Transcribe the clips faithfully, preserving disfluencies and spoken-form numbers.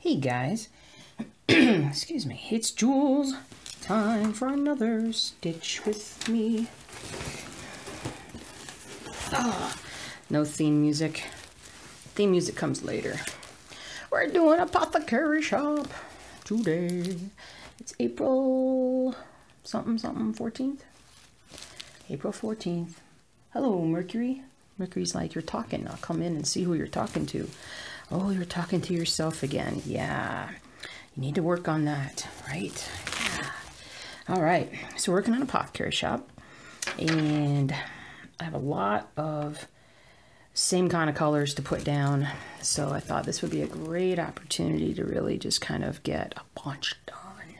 Hey guys, excuse me, it's Jules. Time for another Stitch With Me. Oh, no theme music. Theme music comes later. We're doing Apothecary Shop today. It's April something something fourteenth. April fourteenth. Hello, Mercury. Mercury's like, you're talking. I'll come in and see who you're talking to. Oh, you're talking to yourself again. Yeah, you need to work on that, right? Yeah. All right, so working on Apothecary Shop, and I have a lot of same kind of colors to put down, so I thought this would be a great opportunity to really just kind of get a bunch done,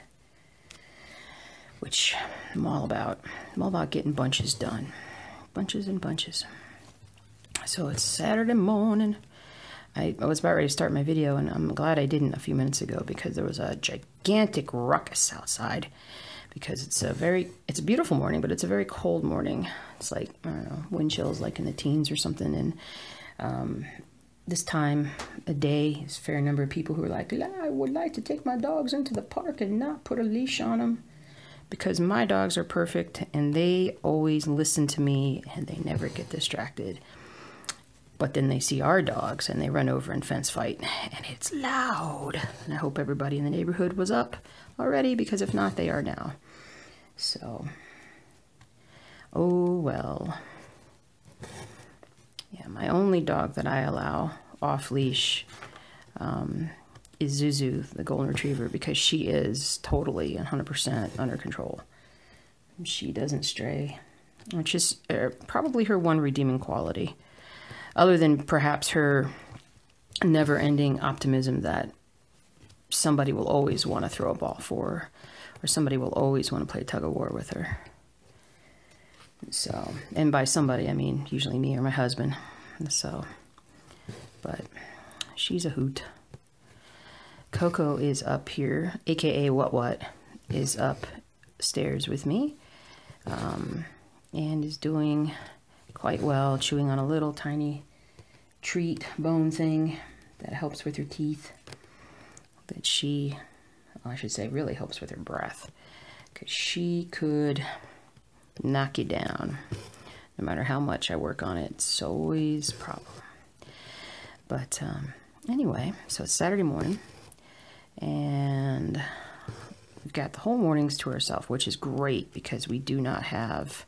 which I'm all about. I'm all about getting bunches done. Bunches and bunches. So it's Saturday morning. I was about ready to start my video, and I'm glad I didn't a few minutes ago because there was a gigantic ruckus outside because it's a very, it's a beautiful morning, but it's a very cold morning. It's like, I don't know, wind chills like in the teens or something. And um, this time a day is a fair number of people who are like, I would like to take my dogs into the park and not put a leash on them because my dogs are perfect and they always listen to me and they never get distracted. But then they see our dogs and they run over and fence fight and it's loud. And I hope everybody in the neighborhood was up already because if not, they are now. So, oh well. Yeah, my only dog that I allow off leash um, is Zuzu, the golden retriever, because she is totally one hundred percent under control. She doesn't stray, which is uh, probably her one redeeming quality. Other than perhaps her never-ending optimism that somebody will always want to throw a ball for her, or somebody will always want to play tug-of-war with her. So, and by somebody, I mean usually me or my husband. So, but she's a hoot. Coco is up here, aka What What, is upstairs with me, um, and is doing quite well, chewing on a little tiny treat bone thing that helps with her teeth, that she, well, I should say really helps with her breath, because she could knock you down. No matter how much I work on it, it's always a problem. But um, anyway, so it's Saturday morning, and we've got the whole mornings to ourselves, which is great because we do not have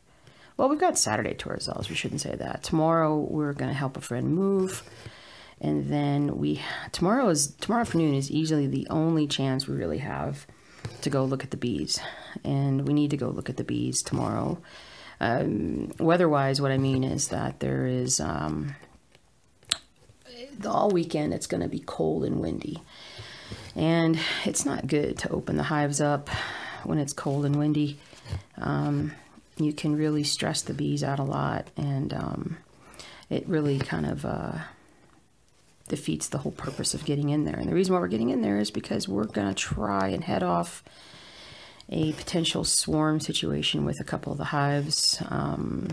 Well, we've got Saturday to ourselves. We shouldn't say that. Tomorrow, we're going to help a friend move. And then we... Tomorrow is tomorrow afternoon is easily the only chance we really have to go look at the bees. And we need to go look at the bees tomorrow. Um, weather-wise, what I mean is that there is... Um, all weekend, it's going to be cold and windy. And it's not good to open the hives up when it's cold and windy. Um... You can really stress the bees out a lot, and um, it really kind of uh, defeats the whole purpose of getting in there. And the reason why we're getting in there is because we're going to try and head off a potential swarm situation with a couple of the hives um,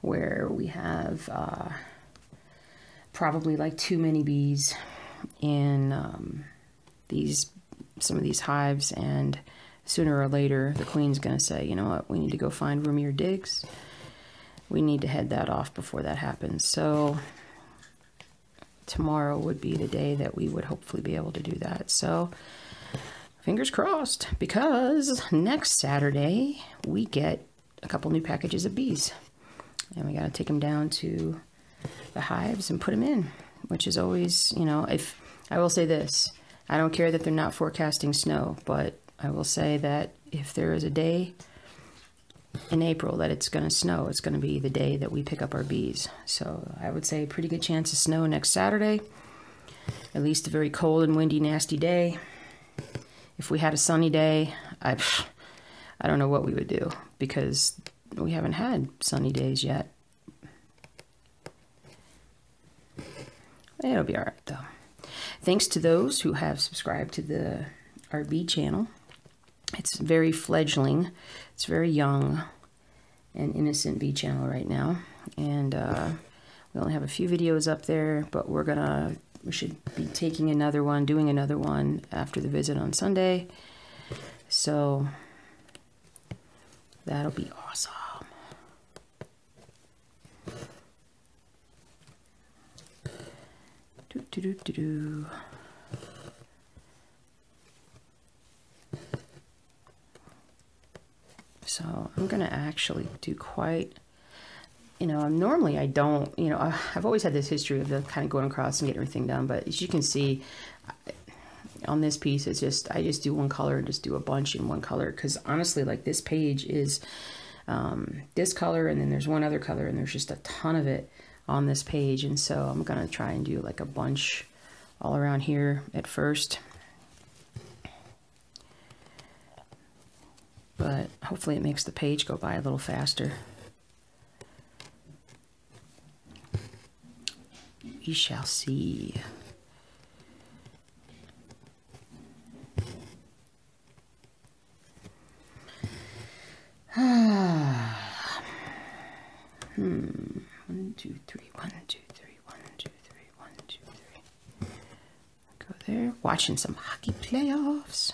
where we have uh, probably like too many bees in um, these some of these hives, and sooner or later, the queen's going to say, you know what, we need to go find roomier digs. We need to head that off before that happens. So tomorrow would be the day that we would hopefully be able to do that. So fingers crossed, because next Saturday we get a couple new packages of bees. And we got to take them down to the hives and put them in, which is always, you know, if I will say this, I don't care that they're not forecasting snow, but I will say that if there is a day in April that it's going to snow, it's going to be the day that we pick up our bees. So I would say pretty good chance of snow next Saturday, at least a very cold and windy, nasty day. If we had a sunny day, I, I don't know what we would do because we haven't had sunny days yet. It'll be all right, though. Thanks to those who have subscribed to the our bee channel. It's very fledgling. It's very young and innocent bee channel right now. And uh, we only have a few videos up there, but we're gonna We should be taking another one, doing another one after the visit on Sunday. So that'll be awesome. Do, do, do, do, do. So I'm gonna actually do quite, you know, normally I don't, you know, I've always had this history of the kind of going across and getting everything done. But as you can see on this piece, it's just, I just do one color and just do a bunch in one color. Cause honestly, like this page is um, this color, and then there's one other color, and there's just a ton of it on this page. And so I'm gonna try and do like a bunch all around here at first. But hopefully it makes the page go by a little faster. We shall see. Ah. Hmm. One, two, three, one, two, three, one, two, three, one, two, three. Go there. Watching some hockey playoffs.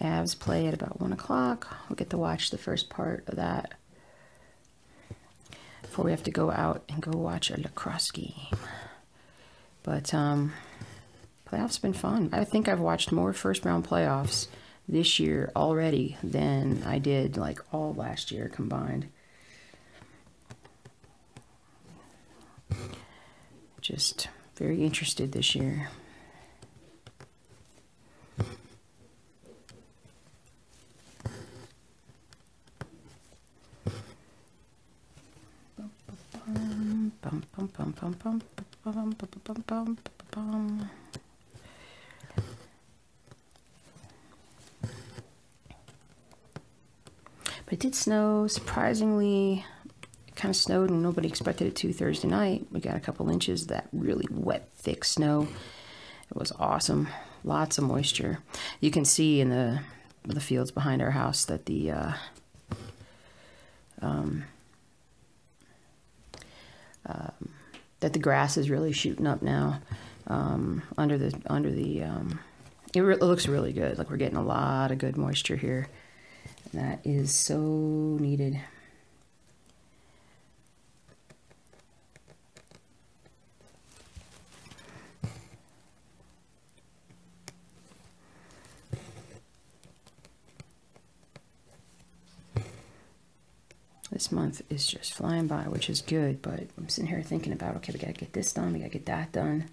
Avs play at about one o'clock. We'll get to watch the first part of that before we have to go out and go watch a lacrosse game. But um, playoffs have been fun. I think I've watched more first round playoffs this year already than I did like all last year combined. Just very interested this year. But it did snow, surprisingly. It kind of snowed and nobody expected it to Thursday night. We got a couple inches of that really wet, thick snow. It was awesome. Lots of moisture. You can see in the the fields behind our house that the uh, um, um, that the grass is really shooting up now um, under the under the. Um, it, re it looks really good. Like we're getting a lot of good moisture here. That is so needed. This month is just flying by, which is good, but I'm sitting here thinking about, okay, we gotta get this done, we gotta get that done.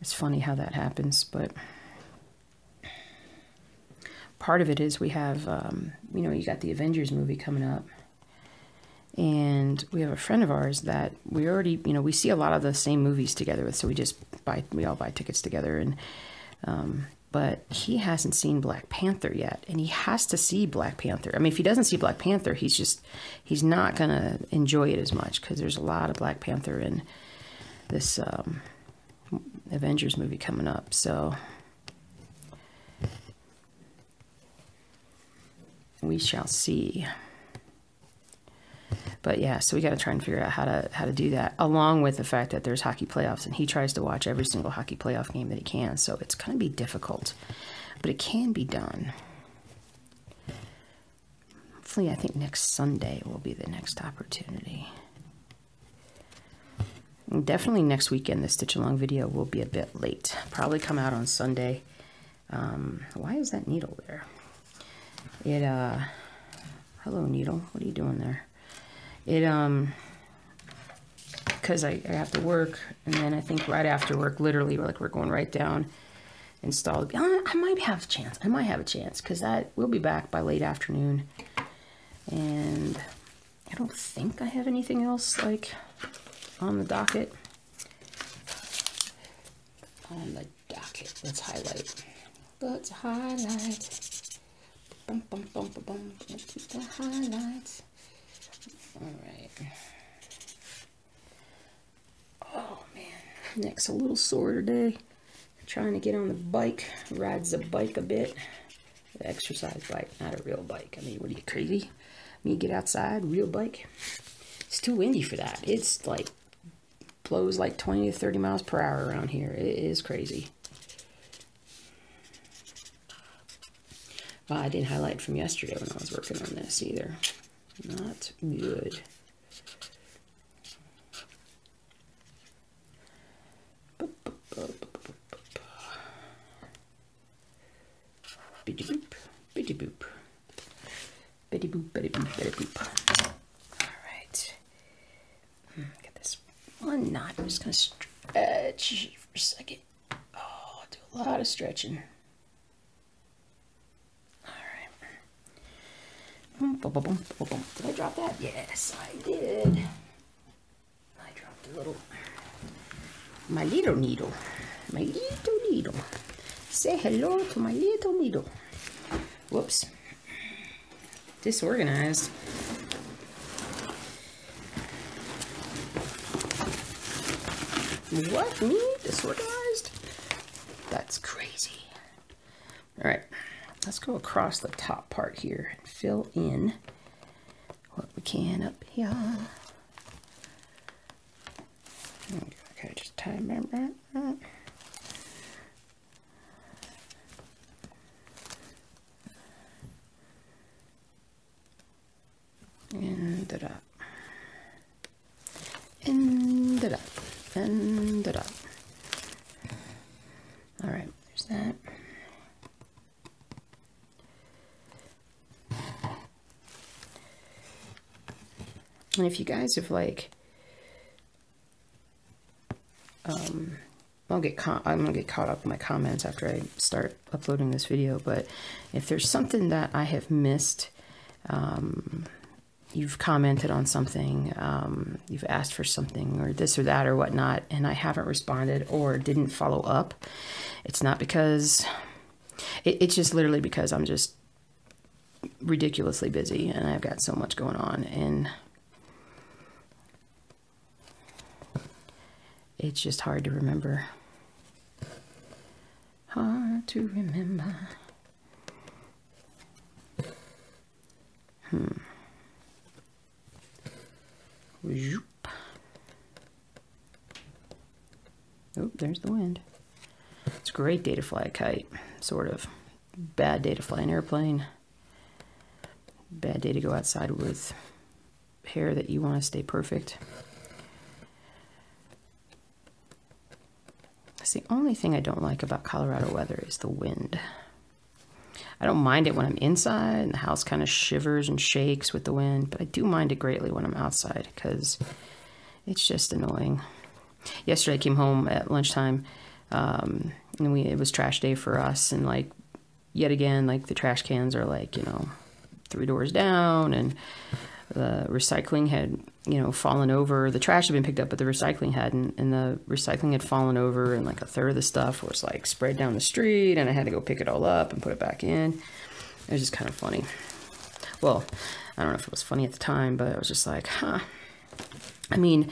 It's funny how that happens, but part of it is we have, um, you know, you got the Avengers movie coming up, and we have a friend of ours that we already, you know, we see a lot of the same movies together with, so we just buy, we all buy tickets together, and, um, but he hasn't seen Black Panther yet, and he has to see Black Panther. I mean, if he doesn't see Black Panther, he's just, he's not gonna enjoy it as much, because there's a lot of Black Panther in this um, Avengers movie coming up, so... we shall see. But yeah, so we got to try and figure out how to how to do that, along with the fact that there's hockey playoffs, and he tries to watch every single hockey playoff game that he can, so it's going to be difficult, but it can be done. Hopefully, I think next Sunday will be the next opportunity. And definitely next weekend, the Stitch Along video will be a bit late. Probably come out on Sunday. Um, why is that needle there? It, uh, hello needle, what are you doing there? It, um, because I, I have to work, and then I think right after work, literally, we're like, we're going right down, install, I, I might have a chance, I might have a chance, because that, we'll be back by late afternoon, and I don't think I have anything else, like, on the docket, on the docket, let's highlight, let's highlight, bum, bum, bum, bum, bum. Let's keep the highlights. All right. Oh, man. Neck's a little sore today. Trying to get on the bike. Rides the bike a bit. The exercise bike, not a real bike. I mean, what are you, crazy? Me get outside, real bike? It's too windy for that. It's like blows like twenty to thirty miles per hour around here. It is crazy. Wow, I didn't highlight from yesterday when I was working on this either. Not good. Bitty boop, bitty boop. Bitty boop, bitty boop, bitty boop. Alright. Get this one knot. I'm just going to stretch for a second. Oh, I'll do a lot of stretching. Alright. Did I drop that? Yes, I did. I dropped a little. My little needle. My little needle. Say hello to my little needle. Whoops. Disorganized. What? Me? Disorganized? That's crazy. Alright. Let's go across the top part here and fill in what we can up here. Okay, just time that. And da-da. And da-da. And da-da. All right, there's that. And if you guys have like, um, I'll get con I'm gonna get caught up in my comments after I start uploading this video. But if there's something that I have missed, um. you've commented on something, um, you've asked for something or this or that or whatnot, and I haven't responded or didn't follow up, it's not because, it, it's just literally because I'm just ridiculously busy and I've got so much going on, and it's just hard to remember. Hard to remember. Hmm. Oh, there's the wind. It's a great day to fly a kite, sort of. Bad day to fly an airplane. Bad day to go outside with hair that you want to stay perfect. That's the only thing I don't like about Colorado weather is the wind. I don't mind it when I'm inside and the house kind of shivers and shakes with the wind, but I do mind it greatly when I'm outside because it's just annoying. Yesterday I came home at lunchtime, um, and we, it was trash day for us, and like, yet again, like the trash cans are like, you know, three doors down, and the recycling had, you know, fallen over. The trash had been picked up, but the recycling hadn't, and the recycling had fallen over, and like a third of the stuff was like spread down the street, and I had to go pick it all up and put it back in. It was just kind of funny. Well, I don't know if it was funny at the time, but I was just like, huh. I mean,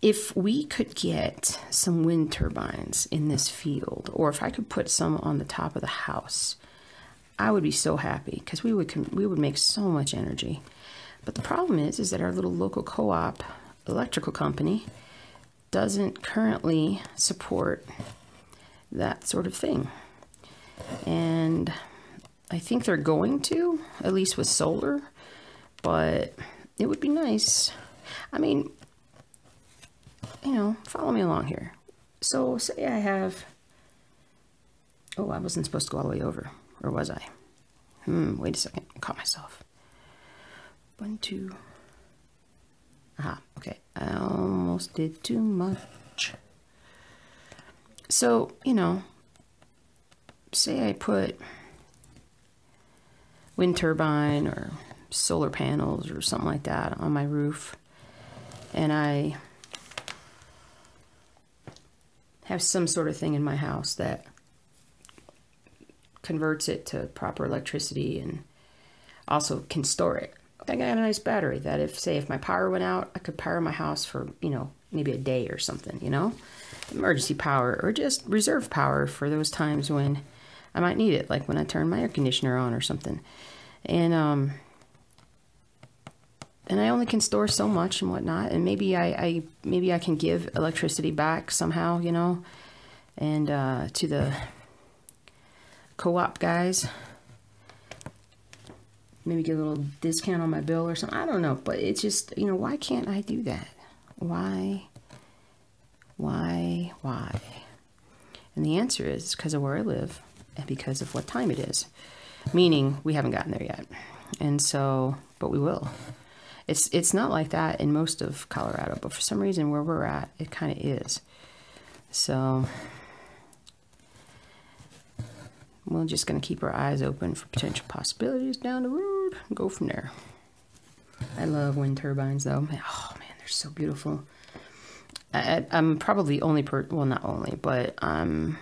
if we could get some wind turbines in this field, or if I could put some on the top of the house, I would be so happy, because we would, we would make so much energy. But the problem is, is that our little local co-op electrical company doesn't currently support that sort of thing. And I think they're going to, at least with solar, but it would be nice. I mean, you know, follow me along here. So say I have, oh, I wasn't supposed to go all the way over, or was I? Hmm, wait a second, I caught myself. One, two. Ah, okay. I almost did too much. So, you know, say I put wind turbine or solar panels or something like that on my roof, and I have some sort of thing in my house that converts it to proper electricity and also can store it. I got a nice battery that if, say, if my power went out, I could power my house for, you know, maybe a day or something, you know, emergency power, or just reserve power for those times when I might need it, like when I turn my air conditioner on or something. And um, and I only can store so much and whatnot. And maybe I, I maybe I can give electricity back somehow, you know, and uh, to the co-op guys. Maybe get a little discount on my bill or something. I don't know, but it's just, you know, why can't I do that? Why? Why? Why? And the answer is because of where I live and because of what time it is. Meaning we haven't gotten there yet. And so, but we will. It's, it's not like that in most of Colorado, but for some reason where we're at, it kind of is. So we're just going to keep our eyes open for potential possibilities down the road and go from there. I love wind turbines though. Man, oh man, they're so beautiful. I, I'm probably only per, well, not only, but um,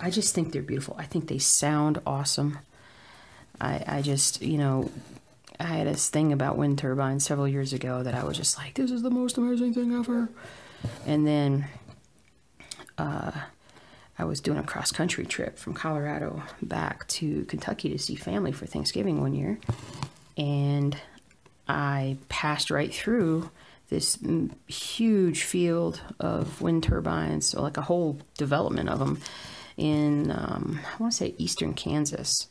I just think they're beautiful. I think they sound awesome. I, I just, you know, I had this thing about wind turbines several years ago that I was just like, this is the most amazing thing ever. And then uh, I was doing a cross-country trip from Colorado back to Kentucky to see family for Thanksgiving one year. And I passed right through this huge field of wind turbines, so like a whole development of them in, um, I want to say eastern Kansas.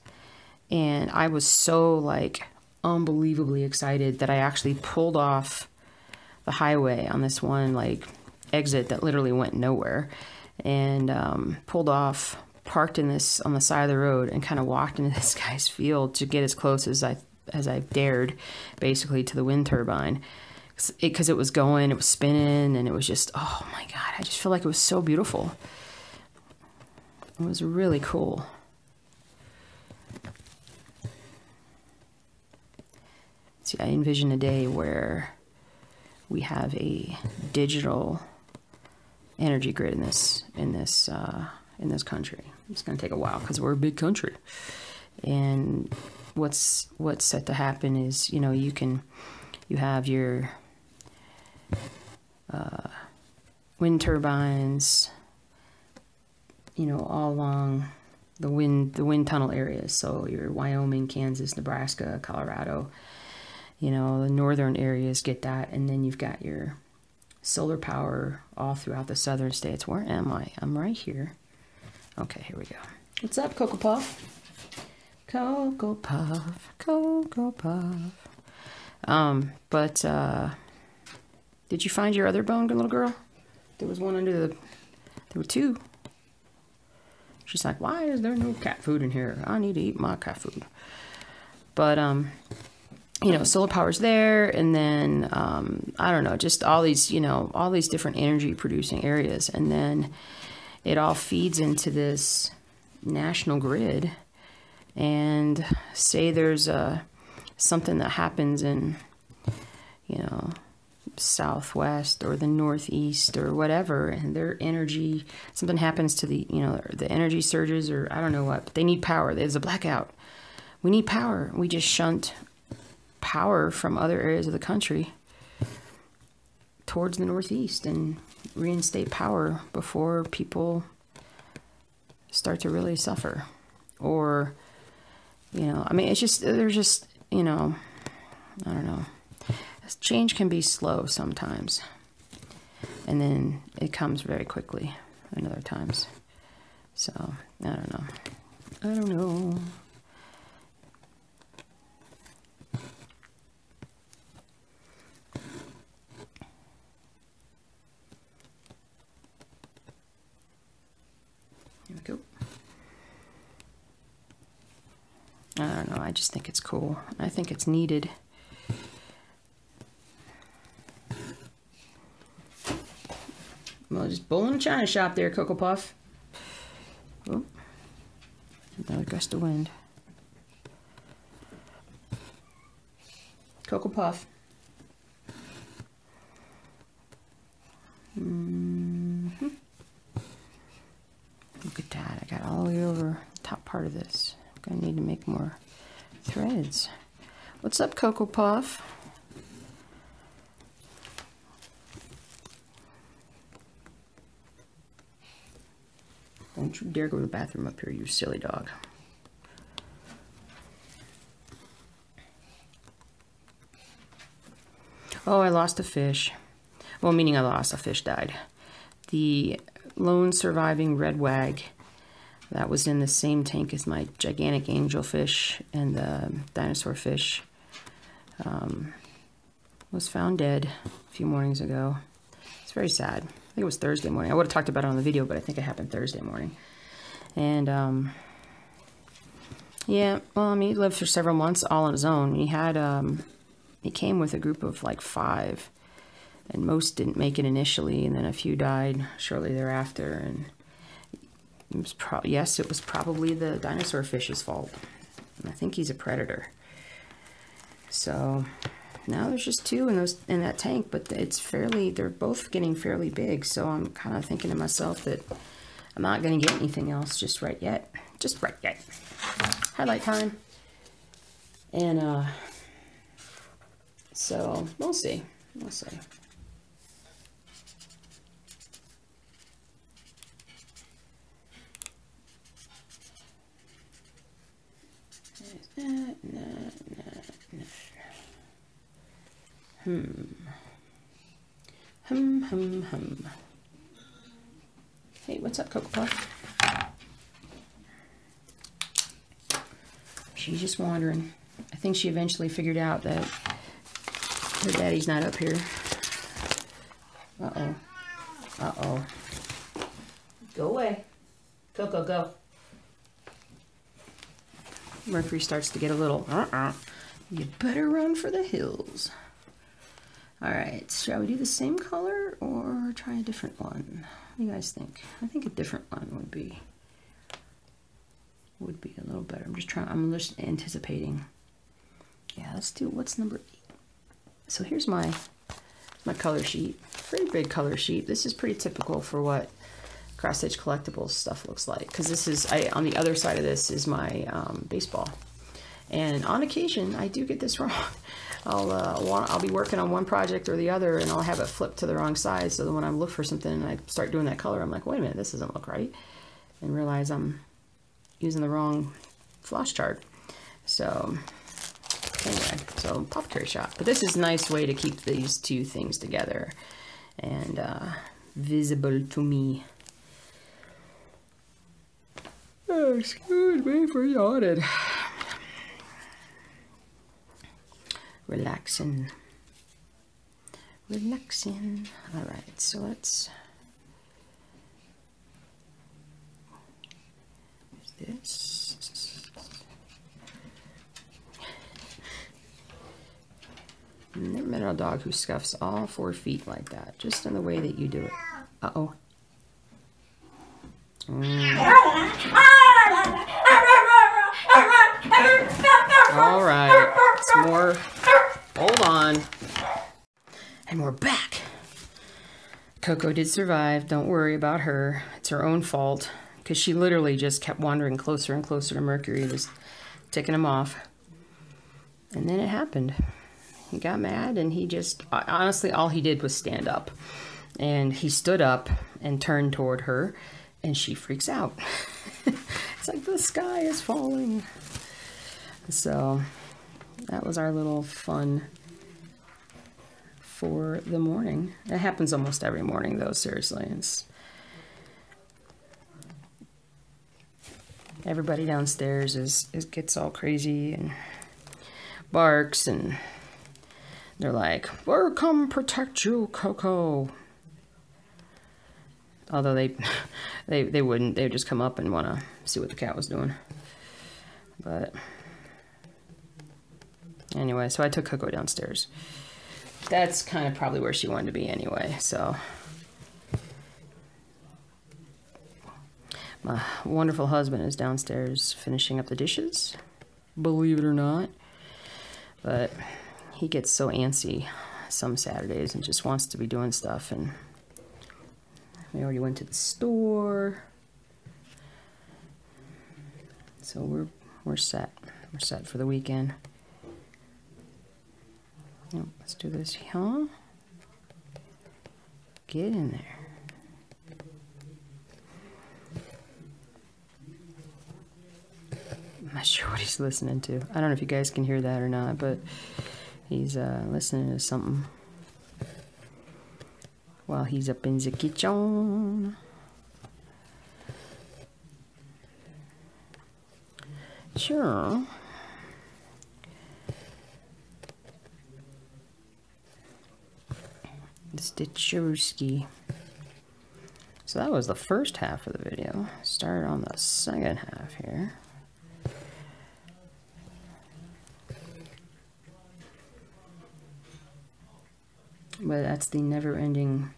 And I was so like unbelievably excited that I actually pulled off the highway on this one like exit that literally went nowhere, and um, pulled off, parked in this on the side of the road, and kind of walked into this guy's field to get as close as I as I dared, basically, to the wind turbine, because it, it was going, it was spinning, and it was just, oh my God, I just feel like it was so beautiful. It was really cool. See, I envision a day where we have a digital energy grid in this in this uh, in this country. It's going to take a while because we're a big country. And what's what's set to happen is, you know, you can you have your uh, wind turbines, you know, all along the wind the wind tunnel areas. So your Wyoming, Kansas, Nebraska, Colorado. You know, the northern areas get that, and then you've got your solar power all throughout the southern states. Where am I? I'm right here. Okay, here we go. What's up, Cocoa Puff? Cocoa Puff, Cocoa Puff. Um, but, uh, did you find your other bone, little girl? There was one under the, there were two. She's like, why is there no cat food in here? I need to eat my cat food. But, um... you know, solar power's there, and then, um, I don't know, just all these, you know, all these different energy producing areas. And then it all feeds into this national grid. And say there's a, something that happens in, you know, Southwest or the Northeast or whatever, and their energy, something happens to the, you know, the energy surges or I don't know what, but they need power. There's a blackout. We need power. We just shunt power from other areas of the country towards the Northeast and reinstate power before people start to really suffer. Or, you know, I mean, it's just, they're just, you know, I don't know. Change can be slow sometimes. And then it comes very quickly in other times. So, I don't know. I don't know. I don't know, I just think it's cool. I think it's needed. Well, just bull in a china shop there, Cocoa Puff. Oh, another gust of wind. Cocoa Puff. Mm-hmm. Look at that, I got all the way over the top part of this. I need to make more threads. What's up, Cocoa Puff? Don't you dare go to the bathroom up here, you silly dog. Oh, I lost a fish. Well, meaning I lost, a fish died. The lone surviving red wag that was in the same tank as my gigantic angelfish and the dinosaur fish um, was found dead a few mornings ago. It's very sad. I think it was Thursday morning. I would have talked about it on the video, but I think it happened Thursday morning. And um, yeah, well, I mean, he lived for several months all on his own. He had, um, he came with a group of like five, and most didn't make it initially, and then a few died shortly thereafter. And it was pro yes, it was probably the dinosaur fish's fault. And I think he's a predator. So now there's just two in those in that tank, but it's fairly, they're both getting fairly big. So I'm kind of thinking to myself that I'm not going to get anything else just right yet. Just right yet. Highlight time. And uh, so we'll see. We'll see. No, no, no, no. Hmm. Hum, hum, hum. Hey, what's up, Cocoa Puff? She's just wandering. I think she eventually figured out that her daddy's not up here. Uh-oh. Uh-oh. Go away. Cocoa, go. Mercury starts to get a little, uh-uh. You better run for the hills. All right, shall we do the same color or try a different one? What do you guys think? I think a different one would be, would be a little better. I'm just trying, I'm just anticipating. Yeah, let's do, what's number eight? So here's my, my color sheet. Pretty big color sheet. This is pretty typical for what Cross-Stitch Collectibles stuff looks like, because this is, I on the other side of this is my um, baseball, and on occasion I do get this wrong. I'll uh, want, I'll be working on one project or the other, and I'll have it flipped to the wrong side, so that when I look for something and I start doing that color, I'm like, wait a minute, this doesn't look right, and realize I'm using the wrong floss chart. So anyway, so Apothecary Shop, but this is a nice way to keep these two things together and uh, visible to me. Oh, excuse me for yawning. Relaxing. Relaxing. All right, so let's... This. I've never met a dog who scuffs all four feet like that, just in the way that you do it. Uh-oh. Mm. All right, it's more, hold on, and we're back. Coco did survive, don't worry about her. It's her own fault, because she literally just kept wandering closer and closer to Mercury, just ticking him off. And then it happened. He got mad, and he just, honestly, all he did was stand up. And he stood up and turned toward her, and she freaks out. It's like the sky is falling. So that was our little fun for the morning. It happens almost every morning though, seriously. It's everybody downstairs is, it gets all crazy and barks, and they're like, we'll come protect you, Coco. Although they, they, they wouldn't, they would just come up and want to see what the cat was doing. But anyway, so I took Coco downstairs. That's kind of probably where she wanted to be anyway, so. My wonderful husband is downstairs finishing up the dishes, believe it or not. But he gets so antsy some Saturdays and just wants to be doing stuff. And we already went to the store. So we're, we're set. We're set for the weekend. Yep, let's do this, huh? Get in there. I'm not sure what he's listening to. I don't know if you guys can hear that or not, but he's uh, listening to something. while he's up in the kitchen. Sure. Stitcherski. So that was the first half of the video. Started on the second half here. But that's the never-ending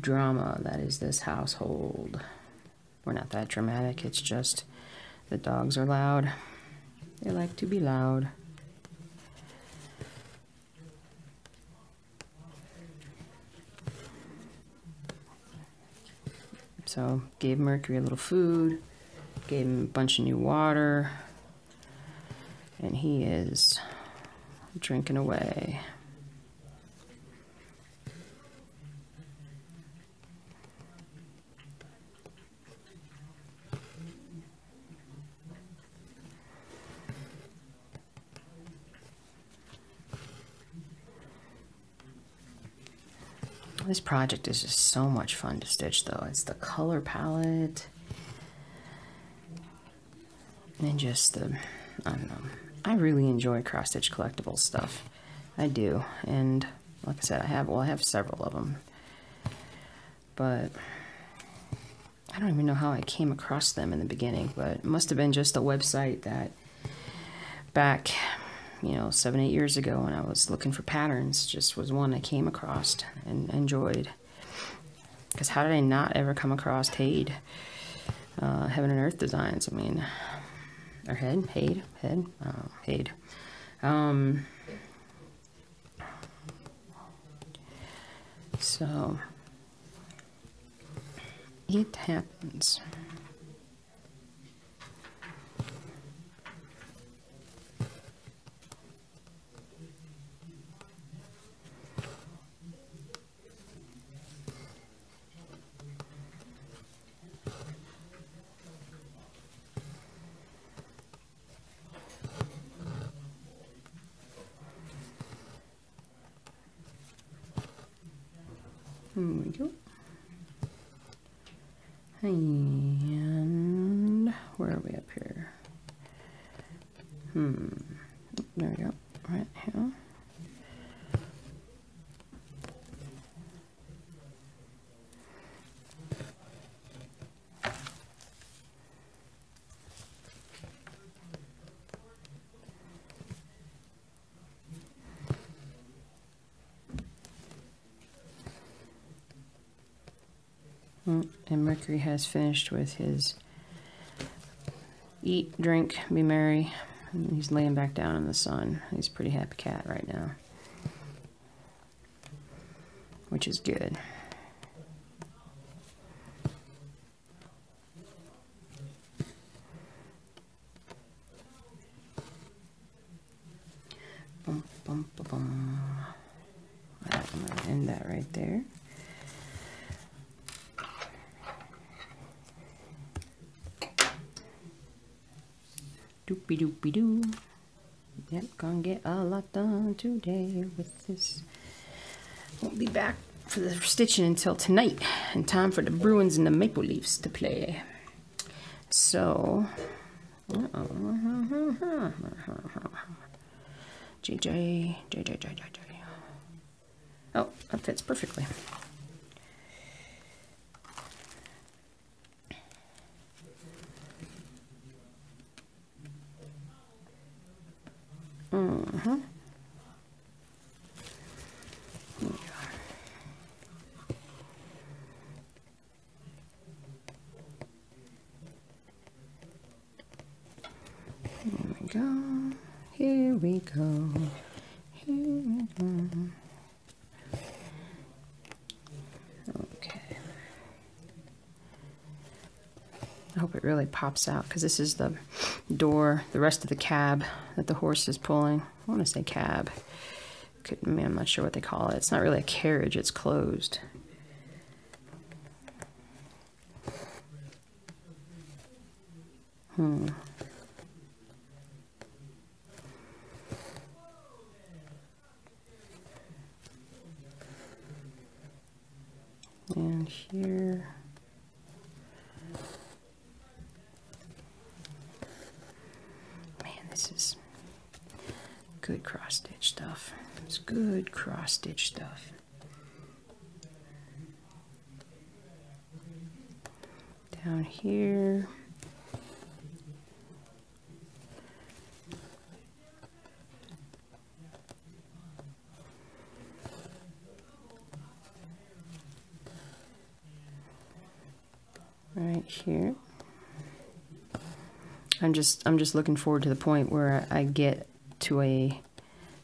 drama that is this household. We're not that dramatic, it's just the dogs are loud. They like to be loud. So gave Mercury a little food, gave him a bunch of new water, and he is drinking away. This project is just so much fun to stitch though. It's the color palette and just the, I don't know. I really enjoy cross-stitch collectible stuff. I do. And like I said, I have, well, I have several of them. But I don't even know how I came across them in the beginning, but it must have been just a website that back, you know, seven, eight years ago when I was looking for patterns, just was one I came across and enjoyed. Because how did I not ever come across Hade? Uh, Heaven and Earth Designs, I mean, or Head, Hade, Head, oh, Hade. Um, so, it happens. There we go. And where are we up here? Hmm. There we go. Right here. And Mercury has finished with his eat, drink, be merry. And he's laying back down in the sun. He's a pretty happy cat right now, which is good. Bum, bum, bum, bum. All right, I'm going to end that right there. Doopy doopy doo. Yep, gonna get a lot done today with this. Won't be back for the stitching until tonight, in time for the Bruins and the Maple Leafs to play. So, uh-oh. J J, J J, J J, J J. Oh, that fits perfectly. Mm-hmm. Yeah. Here we go. Here we go. Here we go. Okay. I hope it really pops out because this is the door, the rest of the cab that the horse is pulling. I want to say cab. Could, I mean, I'm not sure what they call it. It's not really a carriage, it's closed. Hmm. this is good cross-stitch stuff. It's good cross-stitch stuff. Down here. Right here. I'm just I'm just looking forward to the point where I get to a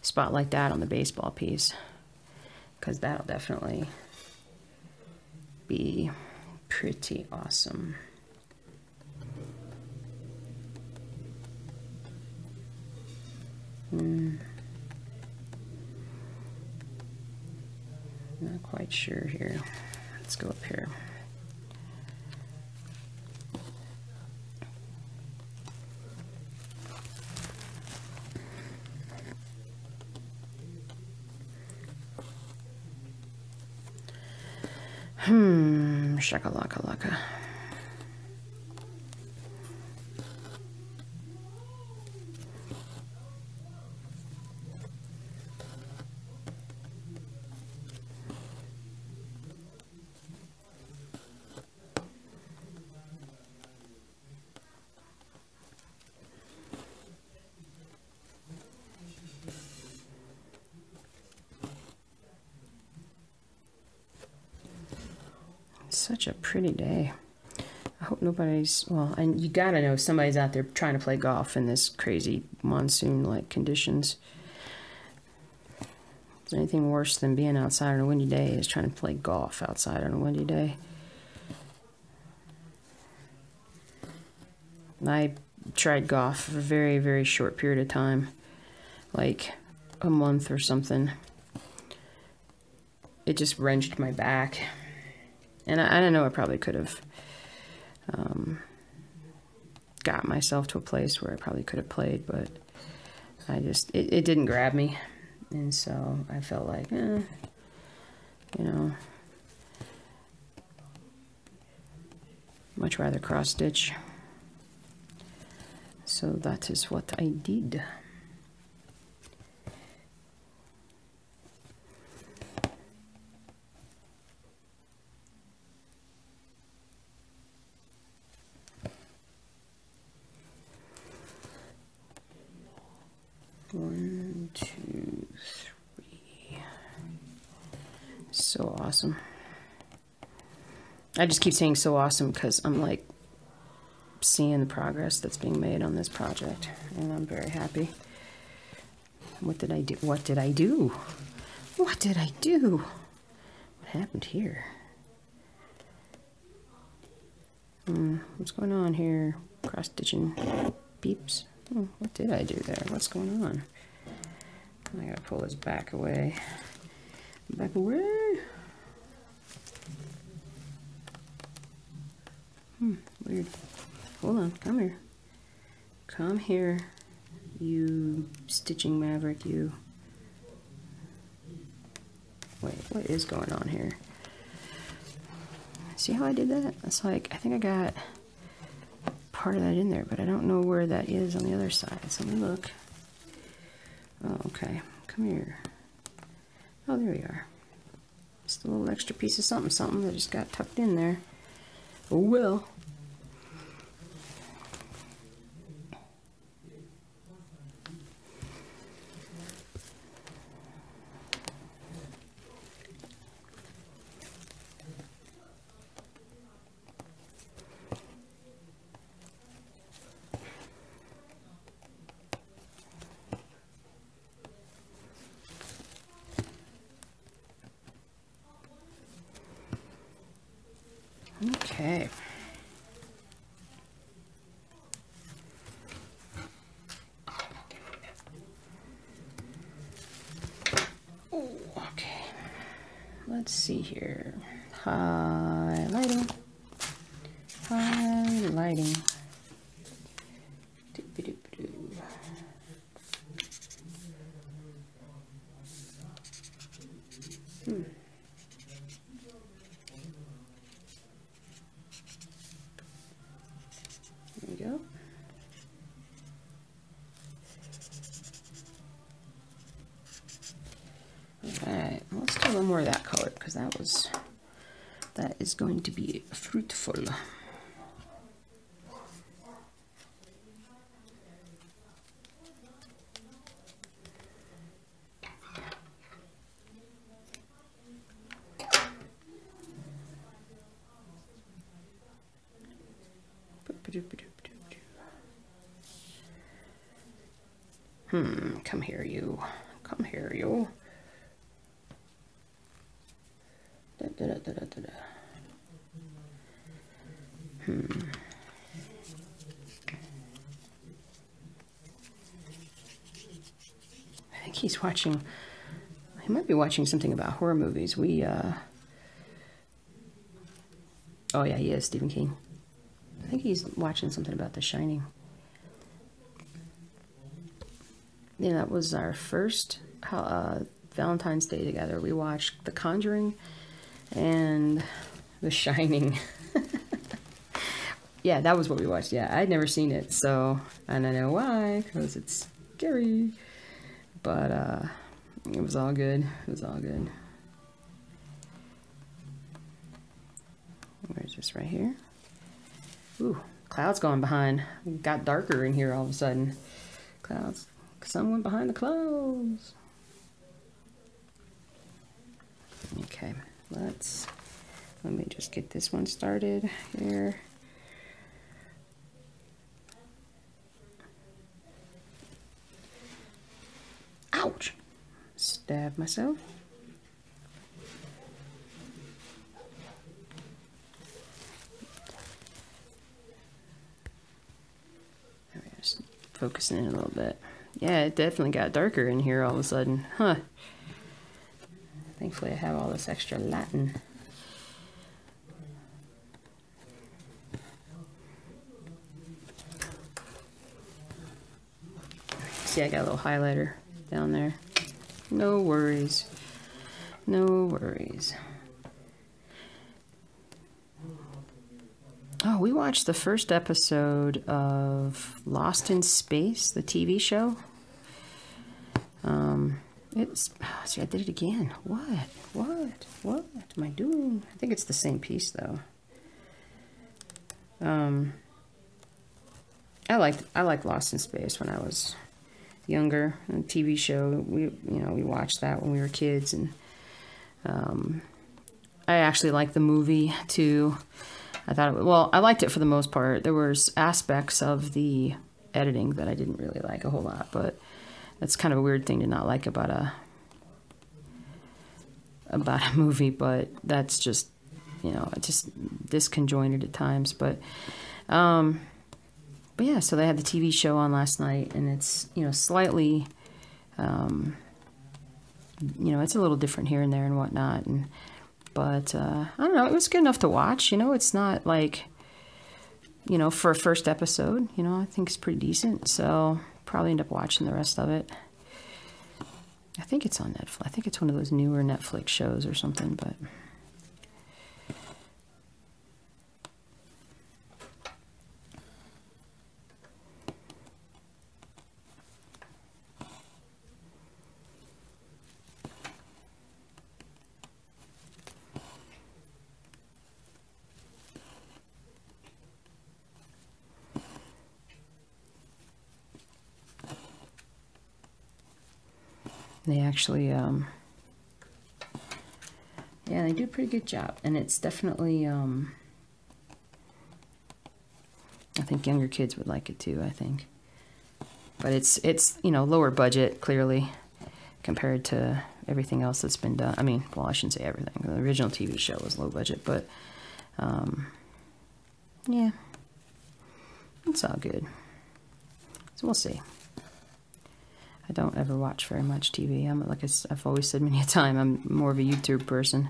spot like that on the baseball piece, because that'll definitely be pretty awesome. Mm. Not quite sure here. Let's go up here. Hmm, shakalaka-laka. Such a pretty day. I hope nobody's, well, and you gotta know somebody's out there trying to play golf in this crazy monsoon-like conditions. There's anything worse than being outside on a windy day is trying to play golf outside on a windy day. I tried golf for a very, very short period of time, like a month or something. It just wrenched my back. And I, I don't know, I probably could have um, got myself to a place where I probably could have played, but I just, it, it didn't grab me. And so I felt like, eh, you know, much rather cross-stitch. So that is what I did. One, two, three. So awesome. I just keep saying so awesome because I'm like seeing the progress that's being made on this project, and I'm very happy. What did I do? What did I do? What did I do? What happened here? Hmm, what's going on here? Cross-stitching peeps. What did I do there? What's going on? I gotta pull this back away. Back away. Hmm, weird. Hold on, come here. Come here, you stitching maverick, you. Wait, what is going on here? See how I did that? It's like, I think I got part of that in there, but I don't know where that is on the other side, so let me look. Oh, okay, come here. Oh, there we are. Just a little extra piece of something something that just got tucked in there. Oh well. Okay. Oh, okay. Let's see here. Highlighting. Highlighting. Hmm. because that is going to be fruitful. Hmm, come here you, come here you. Da, da, da, da, da, da. Hmm. I think he's watching, he might be watching something about horror movies. We, uh, oh yeah, he is, Stephen King. I think he's watching something about The Shining. Yeah, that was our first uh, Valentine's Day together. We watched The Conjuring and The Shining. Yeah, that was what we watched. Yeah, I'd never seen it, so, and I know why, because it's scary. But uh, it was all good. It was all good. Where's this right here? Ooh, clouds gone behind. It got darker in here all of a sudden. Clouds. Someone behind the clouds. Okay, let's let me just get this one started here. Ouch! Stabbed myself. There we go, just focusing in a little bit. Yeah, it definitely got darker in here all of a sudden. Huh. Thankfully I have all this extra Latin. See, I got a little highlighter down there. No worries. No worries. Oh, we watched the first episode of Lost in Space, the T V show. Um, it's, oh, see, I did it again. What, what, what am I doing? I think it's the same piece though. Um, I liked, I liked Lost in Space when I was younger. A T V show, we, you know, we watched that when we were kids, and, um, I actually liked the movie too. I thought it was, well, I liked it for the most part. There was aspects of the editing that I didn't really like a whole lot, but that's kind of a weird thing to not like about a about a movie, but that's just, you know, it's just disconjointed at times. But um but yeah, so they had the T V show on last night, and it's, you know, slightly um you know, it's a little different here and there and whatnot, and but uh I don't know, it was good enough to watch, you know. It's not like, you know, for a first episode, you know, I think it's pretty decent, so probably end up watching the rest of it. I think it's on Netflix. I think it's one of those newer Netflix shows or something, but they actually, um, yeah, they do a pretty good job. And it's definitely, um, I think younger kids would like it too, I think. But it's, it's, you know, lower budget, clearly, compared to everything else that's been done. I mean, well, I shouldn't say everything. The original T V show was low budget, but, um, yeah, it's all good. So we'll see. I don't ever watch very much T V. I'm like I, I've always said many a time, I'm more of a YouTube person,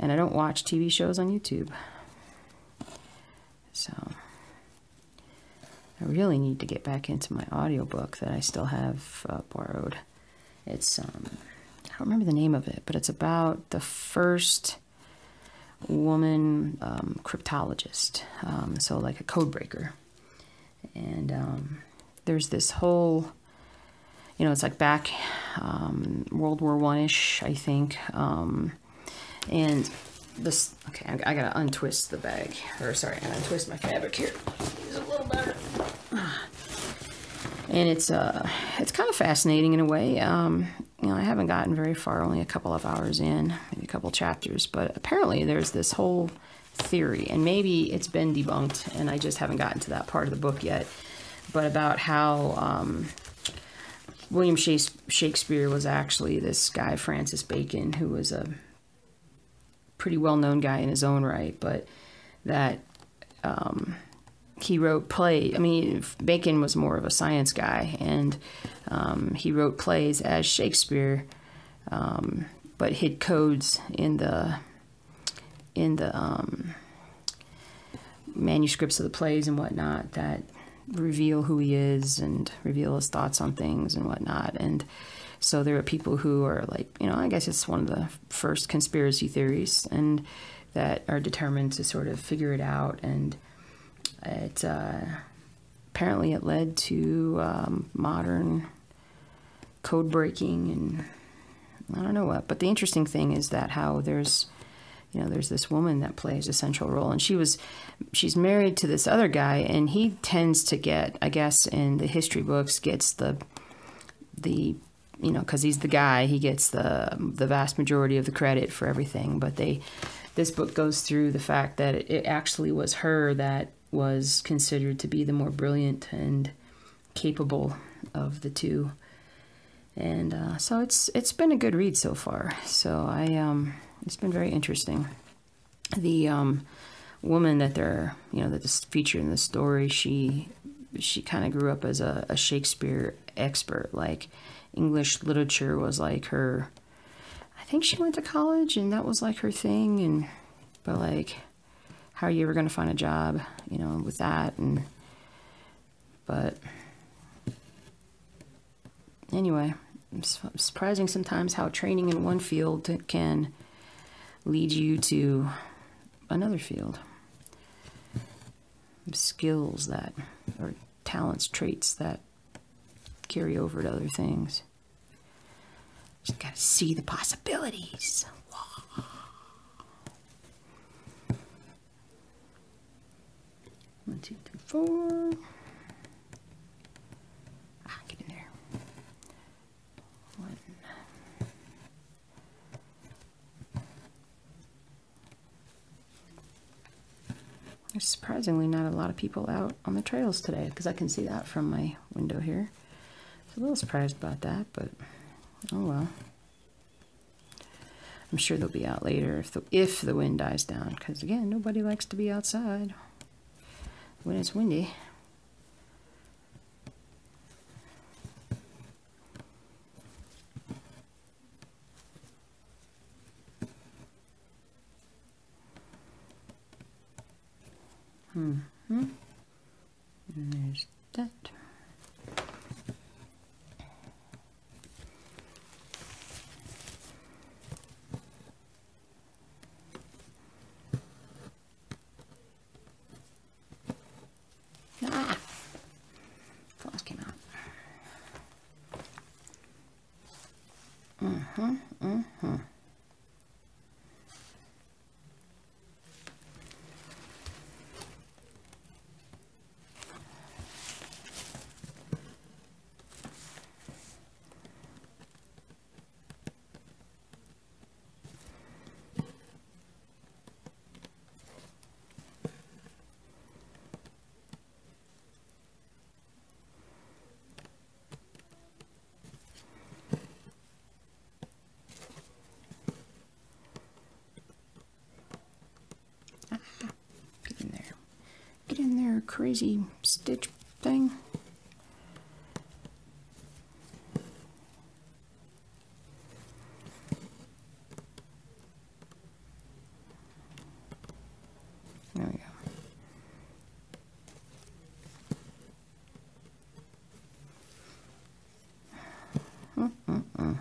and I don't watch T V shows on YouTube. So I really need to get back into my audiobook that I still have uh, borrowed. It's um, I don't remember the name of it, but it's about the first woman um, cryptologist, um, so like a code breaker, and um, there's this whole, you know, it's like back um, World War One-ish, I think. Um, And this, okay, I, I gotta untwist the bag, or sorry, I gotta untwist my fabric here. It's a little better. And it's, uh, it's kind of fascinating in a way. Um, you know, I haven't gotten very far, only a couple of hours in, maybe a couple chapters, but apparently there's this whole theory, and maybe it's been debunked, and I just haven't gotten to that part of the book yet, but about how, um, William Shakespeare was actually this guy, Francis Bacon, who was a pretty well-known guy in his own right, but that um, he wrote plays. I mean, Bacon was more of a science guy, and um, he wrote plays as Shakespeare, um, but hid codes in the in the um, manuscripts of the plays and whatnot that reveal who he is and reveal his thoughts on things and whatnot. And so there are people who are like, you know, I guess it's one of the first conspiracy theories, and that are determined to sort of figure it out. And it uh, apparently it led to um, modern code breaking and I don't know what. But the interesting thing is that how there's, you know, there's this woman that plays a central role, and she was, she's married to this other guy, and he tends to get, I guess, in the history books, gets the, the, you know, because he's the guy, he gets the the vast majority of the credit for everything. But they, this book goes through the fact that it, it actually was her that was considered to be the more brilliant and capable of the two, and uh, so it's it's been a good read so far. So I um. It's been very interesting. The um, woman that they're, you know, that is featured in the story, she she kind of grew up as a, a Shakespeare expert. Like, English literature was like her. I think she went to college, and that was like her thing. And but like, how are you ever going to find a job, you know, with that? And but anyway, it's surprising sometimes how training in one field can lead you to another field. Skills that, or talents, traits that carry over to other things. Just gotta see the possibilities. Wow. One, two, three, four. Ah, get in there. One. There's surprisingly not a lot of people out on the trails today, because I can see that from my window here. I was a little surprised about that, but oh well. I'm sure they'll be out later if the, if the wind dies down, because again, nobody likes to be outside when it's windy. Mm-hmm. And there's that. Ah! Claws came out. Mm-hmm, mm-hmm. Crazy stitch thing. There we go. Mm -mm -mm.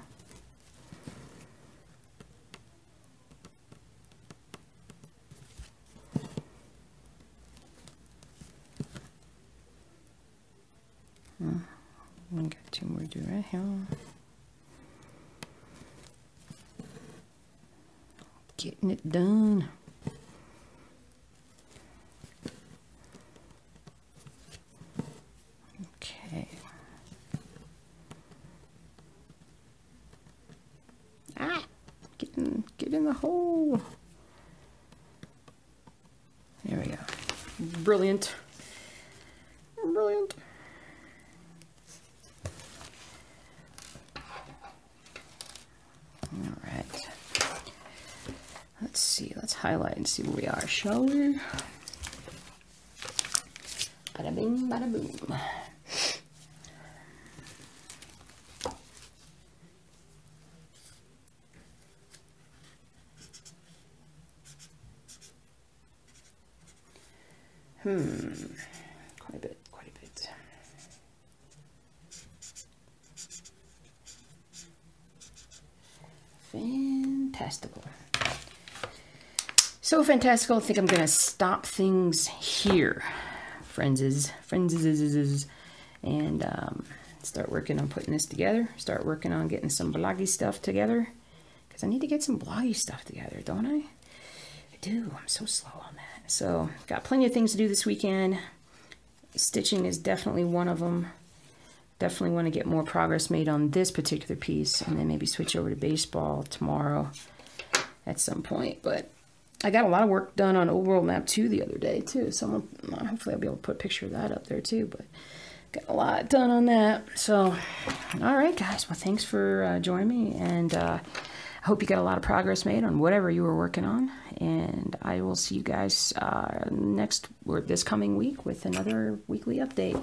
Right here. getting it done. Okay. Ah, get in, get in the hole. There we go. Brilliant. Brilliant. All right. Let's see. Let's highlight and see where we are, shall we? Bada bing, bada boom. Hmm. Quite a bit, quite a bit. Fantastical. So fantastical, I think I'm going to stop things here, friends, friends, and um, start working on putting this together. Start working on getting some bloggy stuff together, because I need to get some bloggy stuff together, don't I? I do. I'm so slow on that. So, got plenty of things to do this weekend. Stitching is definitely one of them. Definitely want to get more progress made on this particular piece, and then maybe switch over to baseball tomorrow at some point. But I got a lot of work done on Old World Map two the other day, too. So, I'm, hopefully I'll be able to put a picture of that up there, too. But got a lot done on that. So, all right, guys. Well, thanks for uh, joining me. And uh, I hope you got a lot of progress made on whatever you were working on. And I will see you guys uh, next or this coming week with another weekly update.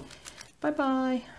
Bye-bye.